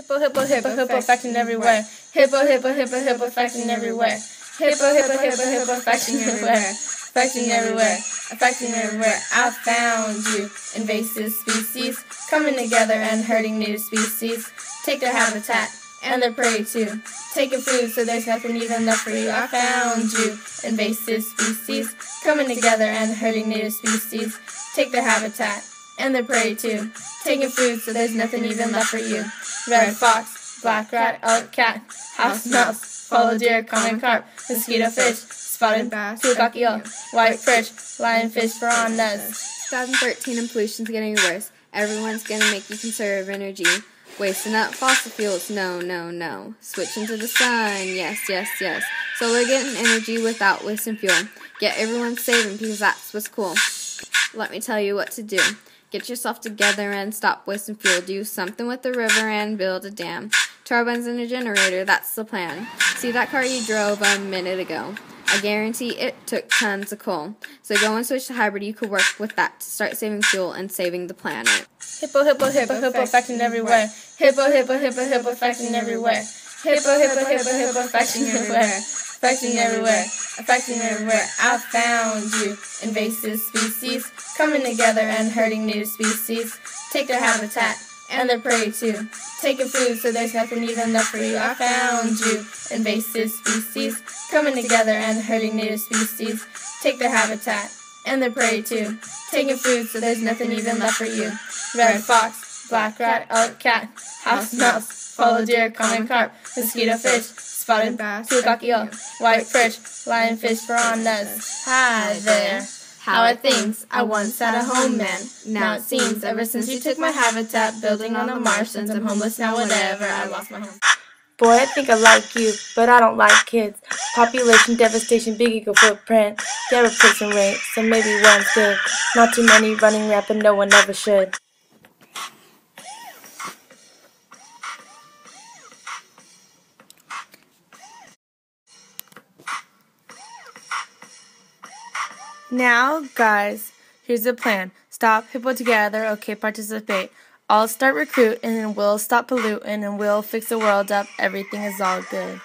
Hippo, hippo, hippo, hippo, faction everywhere. Hippo, hippo, hippo, hippo, faction everywhere. Hippo, hippo, hippo, hippo, faction everywhere. Faction everywhere, affecting everywhere. I found you, invasive species, coming together and hurting native species. Take their habitat and their prey too. Take your food so there's nothing even left for you. I found you, invasive species, coming together and hurting native species. Take their habitat and their prey too. Take your food so there's nothing even left for you. Red fox, black rat, elk cat, house mouse, fallow deer, common carp, mosquito fish, spotted bass, peacock eel, whitefish, lionfish, piranhas. 2013 and pollution's getting worse. Everyone's gonna make you conserve energy. Wasting up fossil fuels, no, no, no. Switching to the sun, yes, yes, yes. Solar getting energy without wasting fuel. Get everyone saving because that's what's cool. Let me tell you what to do. Get yourself together and stop wasting fuel. Do something with the river and build a dam. Turbines and a generator, that's the plan. See that car you drove a minute ago? I guarantee it took tons of coal. So go and switch to hybrid. You could work with that to start saving fuel and saving the planet. Hippo, hippo, hippo, hippo, faction everywhere. Hippo, hippo, hippo, hippo, faction everywhere. Hippo, hippo, hippo, hippo, faction everywhere. Faction everywhere, affecting everywhere. I found you, invasive species, coming together and hurting native species. Take their habitat and their prey too. Take your food so there's nothing even left for you. I found you, invasive species, coming together and hurting native species. Take their habitat and their prey too. Take your food so there's nothing even left for you. Red fox, black rat, elk cat, house mouse, fallow deer, common carp, mosquito fish, spotted bass, peacock eel, whitefish, lionfish, piranhas. Hi there. How are things? I once had a home, man. Now it seems, ever since you took my habitat, building on the marsh, since I'm homeless now, whatever, I lost my home. Boy, I think I like you, but I don't like kids. Population, devastation, big ego footprint. They're replacing rate, so maybe one's good. Not too many running rampant, no one ever should. Now, guys, here's the plan. Stop, hippo together, okay, participate. I'll start recruiting and we'll stop polluting and we'll fix the world up. Everything is all good.